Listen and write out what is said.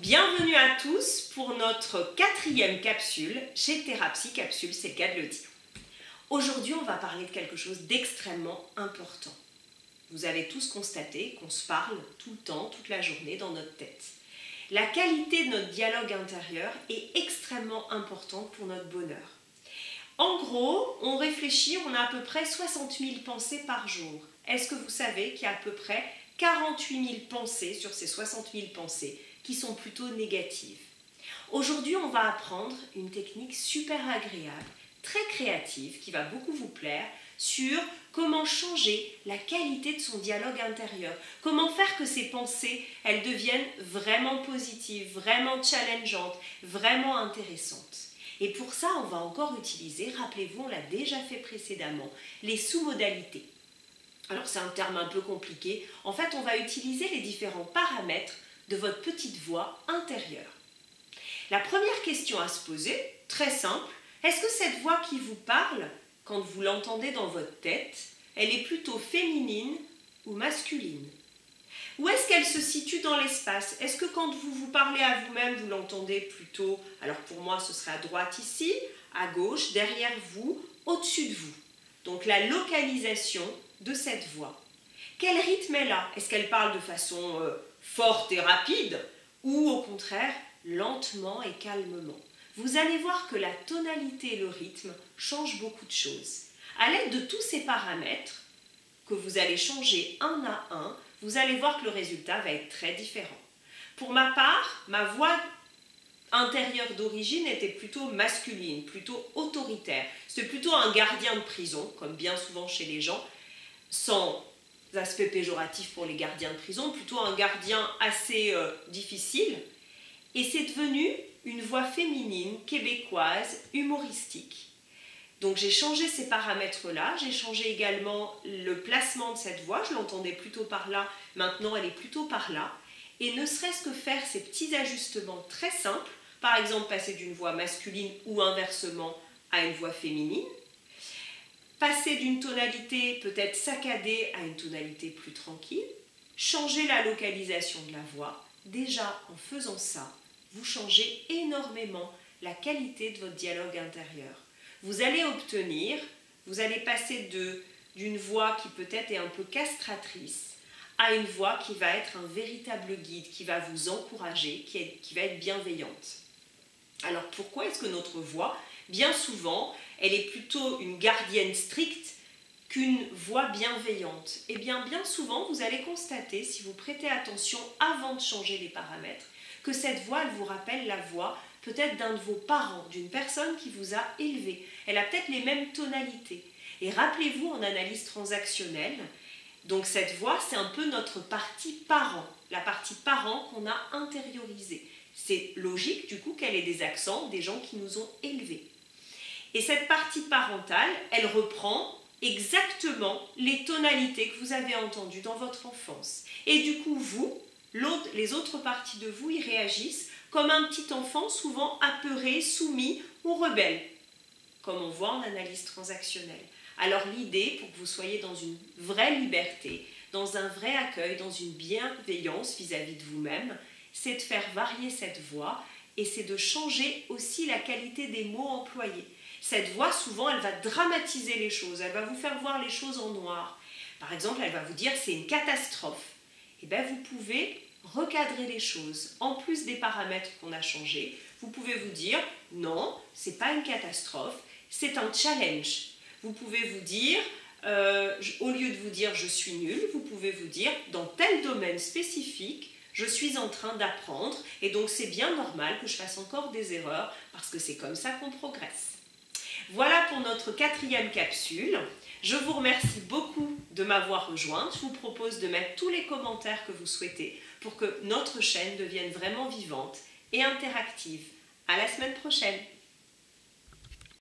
Bienvenue à tous pour notre 4e capsule chez Terrapsy Capsule, c'est le cas de le dire. Aujourd'hui, on va parler de quelque chose d'extrêmement important. Vous avez tous constaté qu'on se parle tout le temps, toute la journée dans notre tête. La qualité de notre dialogue intérieur est extrêmement importante pour notre bonheur. En gros, on réfléchit, on a à peu près 60 000 pensées par jour. Est-ce que vous savez qu'il y a à peu près 48 000 pensées sur ces 60 000 pensées qui sont plutôt négatives? Aujourd'hui, on va apprendre une technique super agréable, très créative, qui va beaucoup vous plaire, sur comment changer la qualité de son dialogue intérieur, comment faire que ses pensées, elles deviennent vraiment positives, vraiment challengeantes, vraiment intéressantes. Et pour ça, on va encore utiliser, rappelez-vous, on l'a déjà fait précédemment, les sous-modalités. Alors c'est un terme un peu compliqué. En fait, on va utiliser les différents paramètres de votre petite voix intérieure. La première question à se poser, très simple, est-ce que cette voix qui vous parle, quand vous l'entendez dans votre tête, elle est plutôt féminine ou masculine? Où est-ce qu'elle se situe dans l'espace? Est-ce que quand vous vous parlez à vous-même, vous l'entendez plutôt, alors pour moi ce serait à droite ici, à gauche, derrière vous, au-dessus de vous? Donc la localisation de cette voix. Quel rythme elle a? Est-ce qu'elle parle de façon forte et rapide ou au contraire lentement et calmement? Vous allez voir que la tonalité et le rythme changent beaucoup de choses. À l'aide de tous ces paramètres que vous allez changer un à un, vous allez voir que le résultat va être très différent. Pour ma part, ma voix intérieure d'origine était plutôt masculine, plutôt autoritaire. C'était plutôt un gardien de prison, comme bien souvent chez les gens, sans aspect péjoratif pour les gardiens de prison, plutôt un gardien assez difficile. Et c'est devenu une voix féminine, québécoise, humoristique. Donc j'ai changé ces paramètres-là, j'ai changé également le placement de cette voix, je l'entendais plutôt par là, maintenant elle est plutôt par là. Et ne serait-ce que faire ces petits ajustements très simples, par exemple passer d'une voix masculine ou inversement à une voix féminine, passer d'une tonalité peut-être saccadée à une tonalité plus tranquille, changer la localisation de la voix. Déjà, en faisant ça, vous changez énormément la qualité de votre dialogue intérieur. Vous allez obtenir, vous allez passer d'une voix qui peut-être est un peu castratrice à une voix qui va être un véritable guide, qui va vous encourager, qui va être bienveillante. Alors pourquoi est-ce que notre voix, bien souvent, elle est plutôt une gardienne stricte qu'une voix bienveillante? Eh bien, bien souvent, vous allez constater, si vous prêtez attention avant de changer les paramètres, que cette voix, elle vous rappelle la voix peut-être d'un de vos parents, d'une personne qui vous a élevé. Elle a peut-être les mêmes tonalités. Et rappelez-vous, en analyse transactionnelle, donc cette voix, c'est un peu notre partie parent, la partie parent qu'on a intériorisée. C'est logique du coup qu'elle ait des accents des gens qui nous ont élevés. Et cette partie parentale, elle reprend exactement les tonalités que vous avez entendues dans votre enfance. Et du coup, vous, les autres parties de vous, y réagissent comme un petit enfant souvent apeuré, soumis ou rebelle, comme on voit en analyse transactionnelle. Alors l'idée, pour que vous soyez dans une vraie liberté, dans un vrai accueil, dans une bienveillance vis-à-vis de vous-même, c'est de faire varier cette voix et c'est de changer aussi la qualité des mots employés. Cette voix, souvent, elle va dramatiser les choses, elle va vous faire voir les choses en noir. Par exemple, elle va vous dire « c'est une catastrophe ». Eh bien, vous pouvez recadrer les choses. En plus des paramètres qu'on a changés, vous pouvez vous dire « non, c'est pas une catastrophe, c'est un challenge ». Vous pouvez vous dire, au lieu de vous dire « je suis nul », vous pouvez vous dire « dans tel domaine spécifique, je suis en train d'apprendre et donc c'est bien normal que je fasse encore des erreurs parce que c'est comme ça qu'on progresse ». Voilà pour notre 4e capsule. Je vous remercie beaucoup de m'avoir rejointe. Je vous propose de mettre tous les commentaires que vous souhaitez pour que notre chaîne devienne vraiment vivante et interactive. À la semaine prochaine!